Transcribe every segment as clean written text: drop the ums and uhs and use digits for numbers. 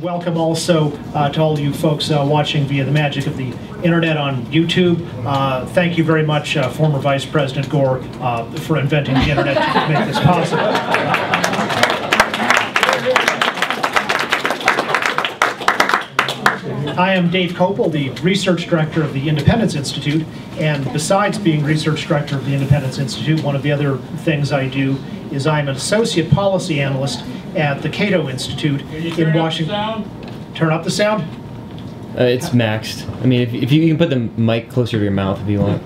Welcome also to all of you folks watching via the magic of the internet on YouTube. Thank you very much, former Vice President Gore, for inventing the internet to make this possible. I am Dave Kopel, the Research Director of the Independence Institute, and besides being Research Director of the Independence Institute, one of the other things I do is I'm an Associate Policy Analyst at the Cato Institute in Washington. Turn up the sound? It's maxed. I mean, if you can put the mic closer to your mouth if you want.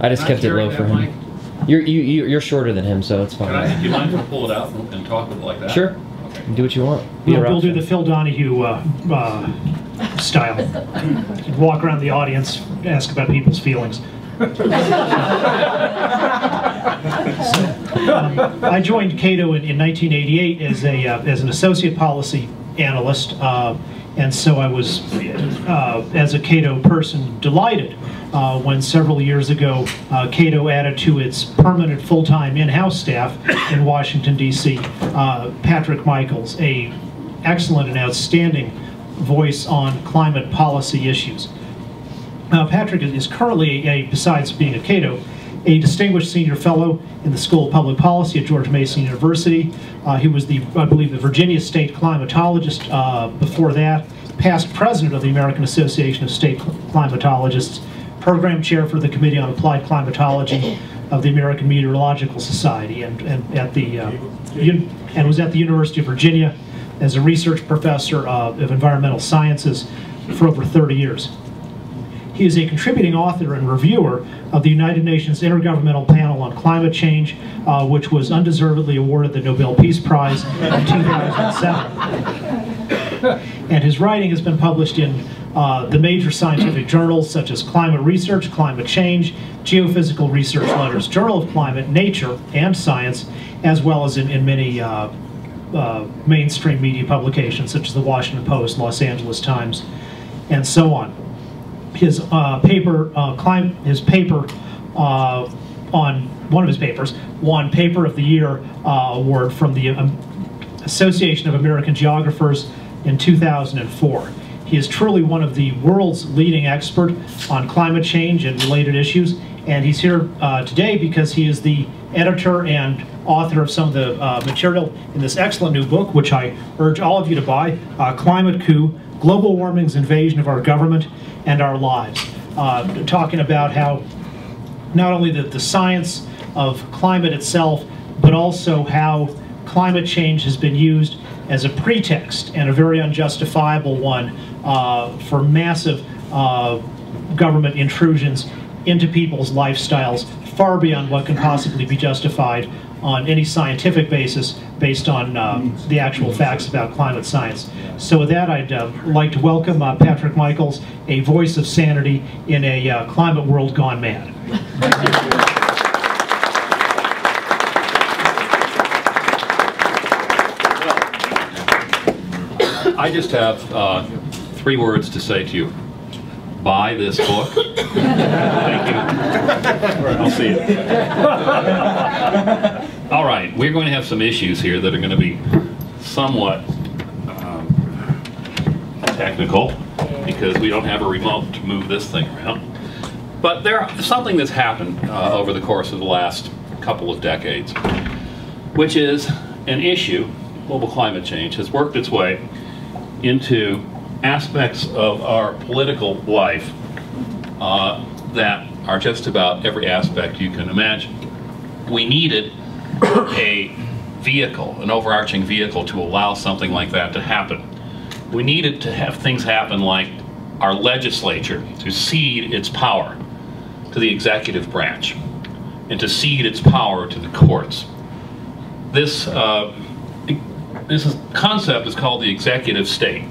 I just kept it low for him. You're shorter than him, so it's fine. Can I, you mind if I pull it out and talk with it like that? Sure. Okay. Do what you want. We'll do the Phil Donahue style. Walk around the audience, ask about people's feelings. I joined Cato in 1988 as an associate policy analyst, and so I was, as a Cato person, delighted when several years ago Cato added to its permanent full-time in-house staff in Washington, D.C., Patrick Michaels, an excellent and outstanding voice on climate policy issues. Patrick is currently, besides being at Cato, a distinguished senior fellow in the School of Public Policy at George Mason University. He was, I believe, the Virginia State climatologist before that, past president of the American Association of State Climatologists, program chair for the Committee on Applied Climatology of the American Meteorological Society, and was at the University of Virginia as a research professor of environmental sciences for over 30 years. He is a contributing author and reviewer of the United Nations Intergovernmental Panel on Climate Change, which was undeservedly awarded the Nobel Peace Prize in 2007. And his writing has been published in the major scientific journals such as Climate Research, Climate Change, Geophysical Research Letters, Journal of Climate, Nature, and Science, as well as in many mainstream media publications such as the Washington Post, Los Angeles Times, and so on. His one of his papers won Paper of the Year award from the Association of American Geographers in 2004. He is truly one of the world's leading experts on climate change and related issues, and he's here today because he is the editor and author of some of the material in this excellent new book, which I urge all of you to buy, Climate Coup, Global Warming's Invasion of Our Government and Our Lives, talking about how not only the science of climate itself, but also how climate change has been used as a pretext, and a very unjustifiable one, for massive government intrusions into people's lifestyles, far beyond what can possibly be justified on any scientific basis, based on the actual facts about climate science. So with that, I'd like to welcome Patrick Michaels, a voice of sanity in a climate world gone mad. Well, I just have 3 words to say to you. Buy this book. Thank you. I'll see you. All right, we're going to have some issues here that are going to be somewhat technical because we don't have a remote to move this thing around. But there's something that's happened over the course of the last couple of decades, which is an issue, global climate change, has worked its way into aspects of our political life that are just about every aspect you can imagine. We needed a vehicle, an overarching vehicle, to allow something like that to happen. We needed to have things happen like our legislature to cede its power to the executive branch and to cede its power to the courts. This concept is called the executive state.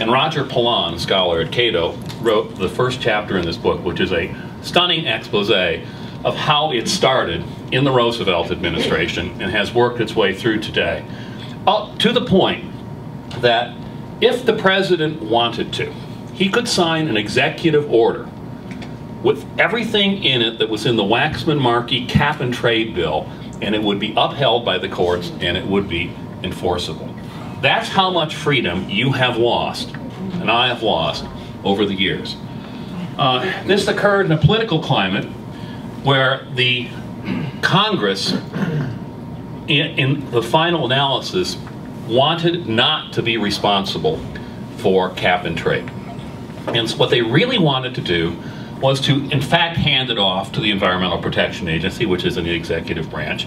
And Roger Pilon, a scholar at Cato, wrote the first chapter in this book, which is a stunning expose of how it started in the Roosevelt administration and has worked its way through today, up to the point that if the president wanted to, he could sign an executive order with everything in it that was in the Waxman-Markey cap-and-trade bill, and it would be upheld by the courts, and it would be enforceable. That's how much freedom you have lost, and I have lost, over the years. This occurred in a political climate where the Congress, in the final analysis, wanted not to be responsible for cap and trade. And so what they really wanted to do was to, in fact, hand it off to the Environmental Protection Agency, which is in the executive branch.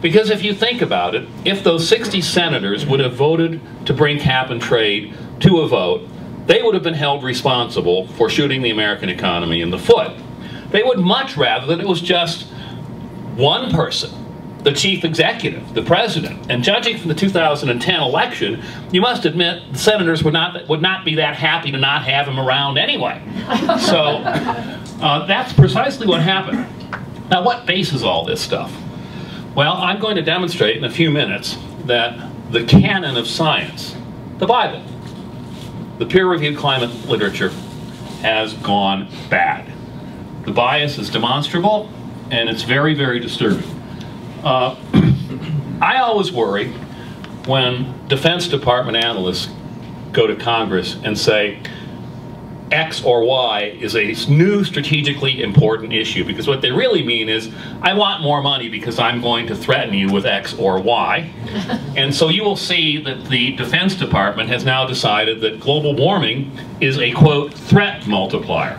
Because if you think about it, if those 60 senators would have voted to bring cap and trade to a vote, they would have been held responsible for shooting the American economy in the foot. They would much rather that it was just one person, the chief executive, the president. And judging from the 2010 election, you must admit the senators would not be that happy to not have him around anyway. So that's precisely what happened. Now, what bases all this stuff? Well, I'm going to demonstrate in a few minutes that the canon of science, the Bible, the peer-reviewed climate literature, has gone bad. The bias is demonstrable, and it's very, very disturbing. I always worry when Defense Department analysts go to Congress and say X or Y is a new strategically important issue, because what they really mean is, I want more money because I'm going to threaten you with X or Y. And so you will see that the Defense Department has now decided that global warming is a, quote, threat multiplier.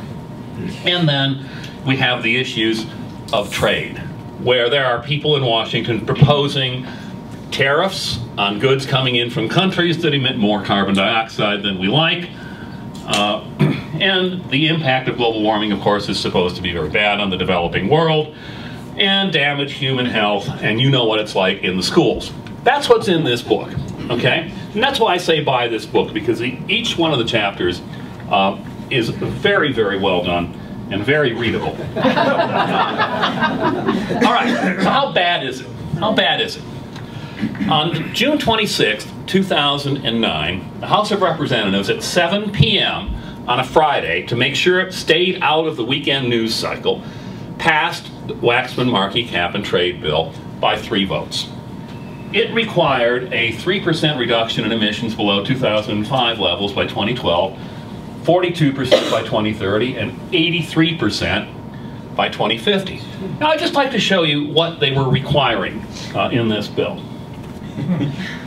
And then we have the issues of trade, where there are people in Washington proposing tariffs on goods coming in from countries that emit more carbon dioxide than we like. And the impact of global warming, of course, is supposed to be very bad on the developing world and damage human health, and you know what it's like in the schools. That's what's in this book, okay? And that's why I say buy this book, because each one of the chapters is very, very well done and very readable. All right, so how bad is it? How bad is it? On June 26, 2009, the House of Representatives at 7 p.m. on a Friday, to make sure it stayed out of the weekend news cycle, passed the Waxman-Markey cap and trade bill by 3 votes. It required a 3% reduction in emissions below 2005 levels by 2012, 42% by 2030, and 83% by 2050. Now, I'd just like to show you what they were requiring in this bill.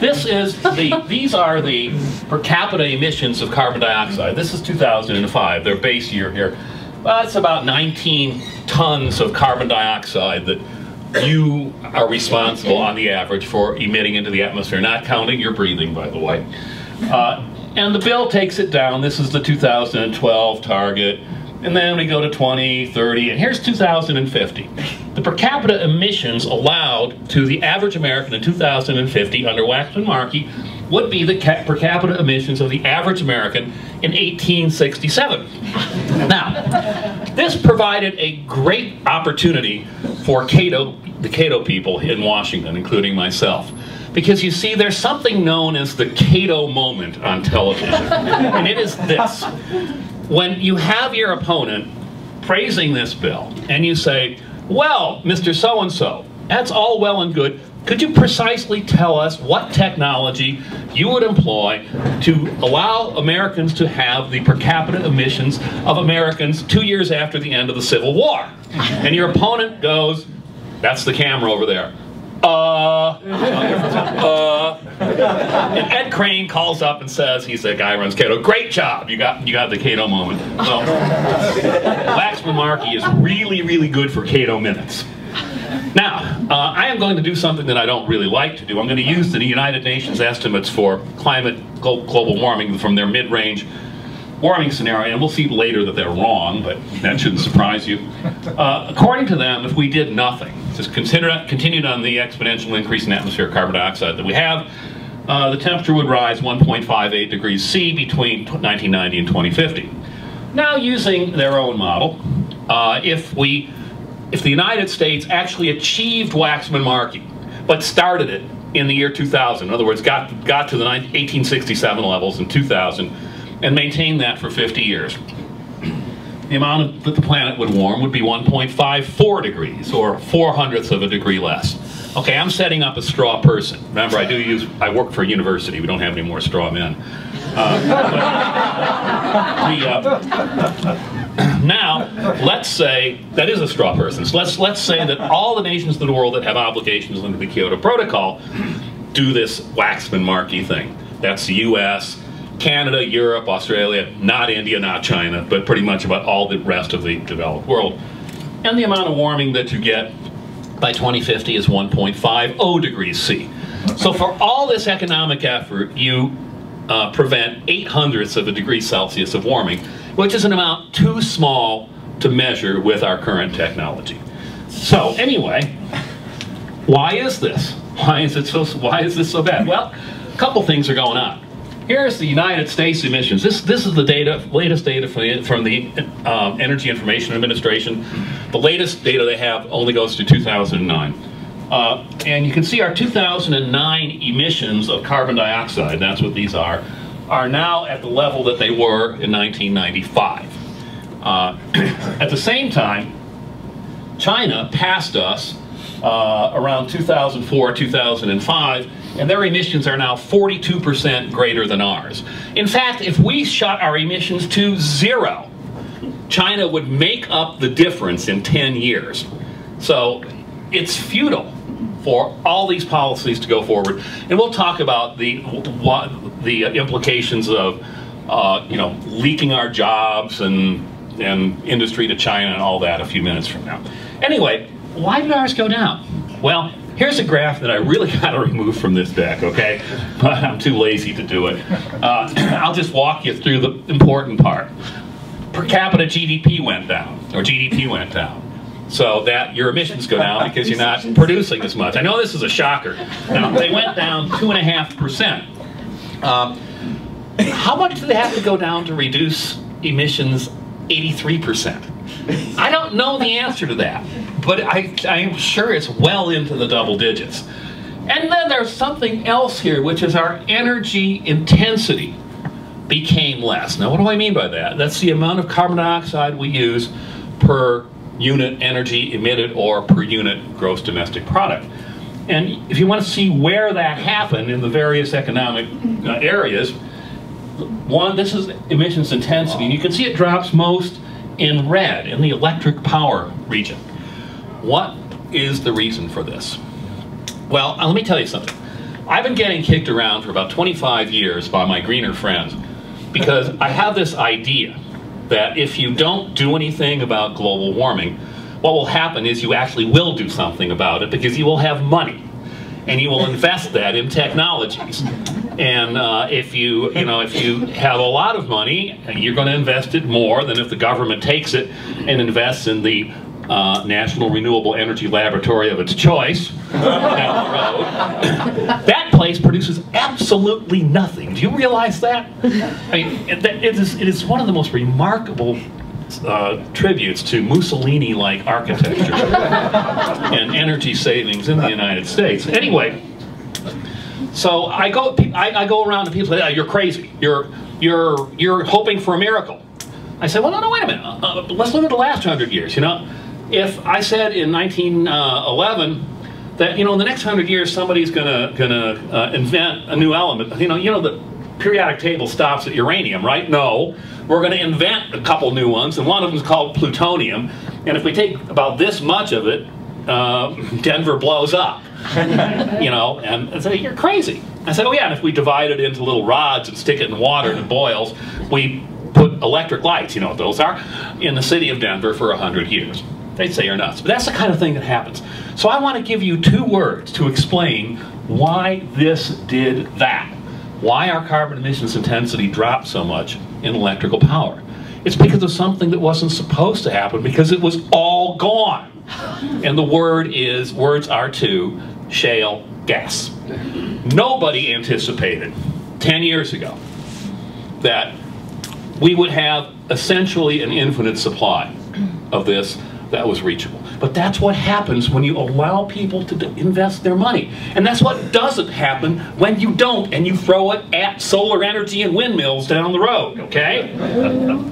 These are the per capita emissions of carbon dioxide. This is 2005, their base year here. Well, it's about 19 tons of carbon dioxide that you are responsible on the average for emitting into the atmosphere, not counting your breathing, by the way. And the bill takes it down. This is the 2012 target. And then we go to 20, 30, and here's 2050. The per capita emissions allowed to the average American in 2050 under Waxman-Markey would be the per capita emissions of the average American in 1867. Now, this provided a great opportunity for the Cato people in Washington, including myself. Because you see, there's something known as the Cato moment on television, and it is this. When you have your opponent praising this bill, and you say, well, Mr. So-and-so, that's all well and good. Could you precisely tell us what technology you would employ to allow Americans to have the per capita emissions of Americans 2 years after the end of the Civil War? And your opponent goes, that's the camera over there. And Ed Crane calls up and says, he's the guy who runs Cato, great job, you got the Cato moment. Well, Waxman-Markey is really, really good for Cato minutes. Now, I am going to do something that I don't really like to do. I'm going to use the United Nations estimates for climate global warming from their mid-range warming scenario, and we'll see later that they're wrong, but that shouldn't surprise you. According to them, if we did nothing, just continued on the exponential increase in atmospheric carbon dioxide that we have, the temperature would rise 1.58 degrees C between 1990 and 2050. Now, using their own model, if the United States actually achieved Waxman-Markey, but started it in the year 2000, in other words, got to the 1867 levels in 2000, and maintain that for 50 years. The amount that the planet would warm would be 1.54 degrees, or 400ths of a degree less. Okay, I'm setting up a straw person. Remember, I work for a university. We don't have any more straw men. Now, let's say that is a straw person. So let's say that all the nations of the world that have obligations under the Kyoto Protocol do this Waxman-Markey thing. That's the U.S., Canada, Europe, Australia, not India, not China, but pretty much about all the rest of the developed world. And the amount of warming that you get by 2050 is 1.50 degrees C. So for all this economic effort, you prevent 0.08 of a degree Celsius of warming, which is an amount too small to measure with our current technology. So anyway, why is this? Why is this so bad? Well, a couple things are going on. Here's the United States emissions. This is the data, latest data from the Energy Information Administration. The latest data they have only goes to 2009. And you can see our 2009 emissions of carbon dioxide, that's what these are now at the level that they were in 1995. At the same time, China passed us around 2004, 2005, and their emissions are now 42% greater than ours. In fact, if we shot our emissions to zero, China would make up the difference in 10 years. So it's futile for all these policies to go forward. And we'll talk about the implications of leaking our jobs and industry to China and all that a few minutes from now. Anyway, why did ours go down? Well, here's a graph that I really got to remove from this deck, okay? But I'm too lazy to do it. I'll just walk you through the important part. Per capita GDP went down, or GDP went down. So that your emissions go down because you're not producing as much. I know this is a shocker. Now, they went down 2.5%. How much do they have to go down to reduce emissions 83%? I don't know the answer to that, but I'm sure it's well into the double digits. And then there's something else here, which is our energy intensity became less. Now, what do I mean by that? That's the amount of carbon dioxide we use per unit energy emitted or per unit gross domestic product. And if you want to see where that happened in the various economic areas, one, this is emissions intensity, and you can see it drops most in red, in the electric power region. What is the reason for this? Well, let me tell you something. I've been getting kicked around for about 25 years by my greener friends because I have this idea that if you don't do anything about global warming, what will happen is you actually will do something about it because you will have money and you will invest that in technologies. And if you have a lot of money, you're going to invest it more than if the government takes it and invests in the National Renewable Energy Laboratory of its choice down the road. That place produces absolutely nothing. Do you realize that? I mean, it is one of the most remarkable tributes to Mussolini-like architecture and energy savings in the United States. Anyway. So I go around to people say, oh, you're crazy, you're hoping for a miracle. I say, well, no, wait a minute, let's look at the last 100 years, you know. If I said in 1911 that, you know, in the next 100 years somebody's gonna invent a new element, you know the periodic table stops at uranium, right? No, we're gonna invent a couple new ones, and one of them is called plutonium, and if we take about this much of it, Denver blows up. You know, and I said, you're crazy. I said, oh yeah, and if we divide it into little rods and stick it in water and it boils, we put electric lights, you know what those are, in the city of Denver for 100 years. They'd say you're nuts. But that's the kind of thing that happens. So I want to give you two words to explain why this did that. Why our carbon emissions intensity dropped so much in electrical power. It's because of something that wasn't supposed to happen because it was all gone. And the word is, words are two, shale gas. Nobody anticipated 10 years ago that we would have essentially an infinite supply of this that was reachable. But that's what happens when you allow people to invest their money. And that's what doesn't happen when you don't and you throw it at solar energy and windmills down the road, okay?